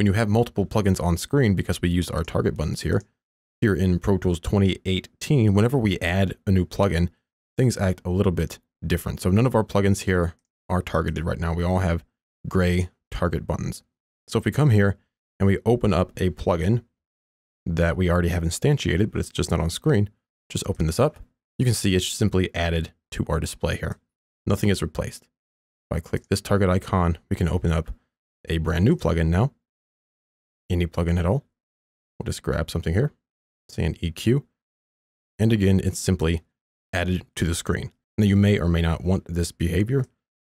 when you have multiple plugins on screen, because we used our target buttons here in Pro Tools 2018, whenever we add a new plugin, things act a little bit different. So none of our plugins here are targeted right now. We all have gray target buttons. So if we come here and we open up a plugin that we already have instantiated, but it's just not on screen, just open this up. You can see it's simply added to our display here. Nothing is replaced. If I click this target icon, we can open up a brand new plugin now. Any plugin at all. We'll just grab something here, say an EQ. And again, it's simply added to the screen. Now you may or may not want this behavior.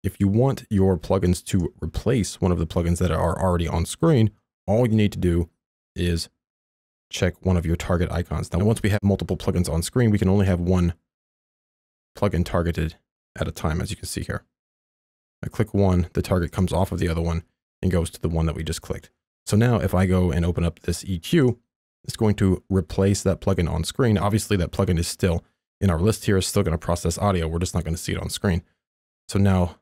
If you want your plugins to replace one of the plugins that are already on screen, all you need to do is check one of your target icons. Now, once we have multiple plugins on screen, we can only have one plugin targeted at a time, as you can see here. I click one, the target comes off of the other one and goes to the one that we just clicked. So now if I go and open up this EQ, it's going to replace that plugin on screen. Obviously that plugin is still in our list here, it's still going to process audio. We're just not going to see it on screen. So now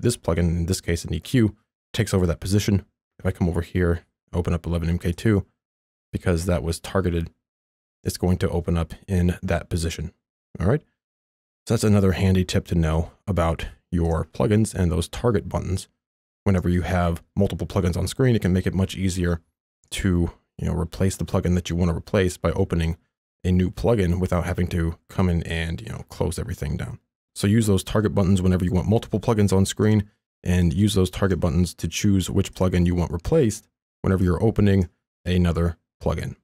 this plugin, in this case an EQ, takes over that position. If I come over here, open up 11MK2, because that was targeted, it's going to open up in that position. All right. So that's another handy tip to know about your plugins and those target buttons. Whenever you have multiple plugins on screen, it can make it much easier to, replace the plugin that you want to replace by opening a new plugin without having to come in and, close everything down. So use those target buttons whenever you want multiple plugins on screen, and use those target buttons to choose which plugin you want replaced whenever you're opening another plugin.